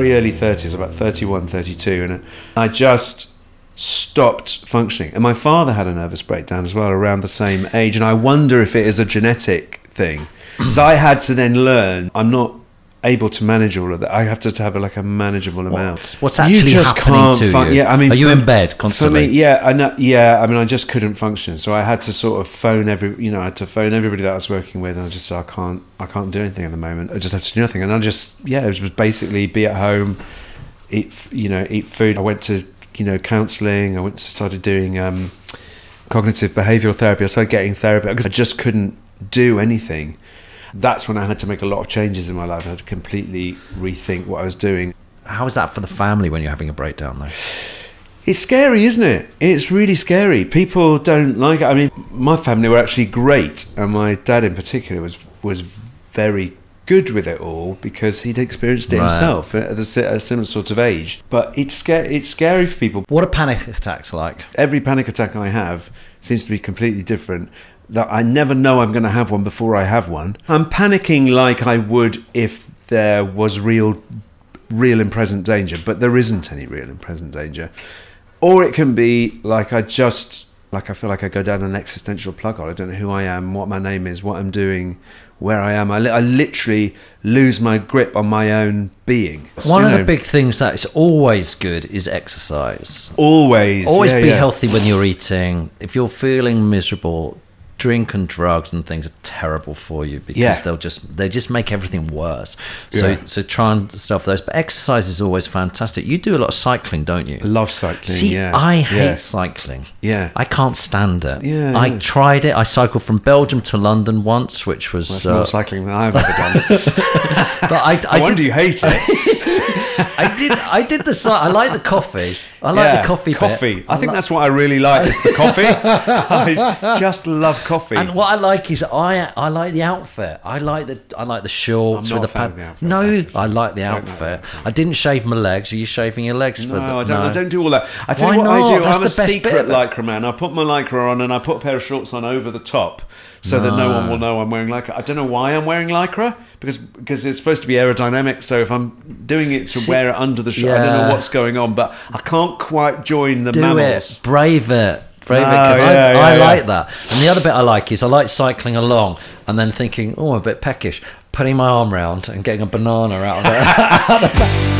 very early 30s, about 31, 32, and I just stopped functioning. And my father had a nervous breakdown as well around the same age, and I wonder if it is a genetic thing. So I had to then learn I'm not able to manage all of that. I have to have like a manageable amount. What's actually happening to you? Yeah, I mean, are you in bed constantly? For me, yeah, I mean, I just couldn't function. So I had to sort of I had to phone everybody that I was working with, and I just said, I can't do anything at the moment. I just have to do nothing, and it was basically be at home, eat food. I went to counselling. I started doing cognitive behavioural therapy. I started getting therapy because I just couldn't do anything. That's when I had to make a lot of changes in my life. I had to completely rethink what I was doing. How is that for the family when you're having a breakdown, though? It's scary, isn't it? It's really scary. People don't like it. I mean, my family were actually great, and my dad in particular was very good with it all because he'd experienced it himself at a similar sort of age. But it's scary for people. What are panic attacks like? Every panic attack I have seems to be completely different. That I never know I'm going to have one before I have one. I'm panicking like I would if there was real and present danger, but there isn't any real and present danger. Or it can be like I feel like I go down an existential plug hole. I don't know who I am, what my name is, what I'm doing, where I am. I literally lose my grip on my own being. One of the big things that is always good is exercise. Always. Always be healthy when you're eating. If you're feeling miserable, drink and drugs and things are terrible for you because they just make everything worse. So so try and stuff those. But exercise is always fantastic. You do a lot of cycling, don't you? I love cycling. See, I hate cycling. Yeah, I can't stand it. Yeah, I tried it. I cycled from Belgium to London once, which was that's more cycling than I've ever done. But I wonder you hate it. I did the cycle. I like the coffee. I like the coffee. Coffee. I think that's what I really like is the coffee. I just love coffee. And what I like is I like the outfit. I like the shorts with the pad. No, I like the outfit. I didn't shave my legs. Are you shaving your legs? No, I don't do all that. I tell you what I do. I'm a secret lycra man. I put my lycra on and I put a pair of shorts on over the top so that no one will know I'm wearing lycra. I don't know why I'm wearing lycra because it's supposed to be aerodynamic. So if I'm doing it to wear it under the shirt, I don't know what's going on, but I can't quite join the mammals. Do it. Brave it. Brave it, because I like that. And the other bit I like is I like cycling along and then thinking, oh, I'm a bit peckish, putting my arm round and getting a banana out of it.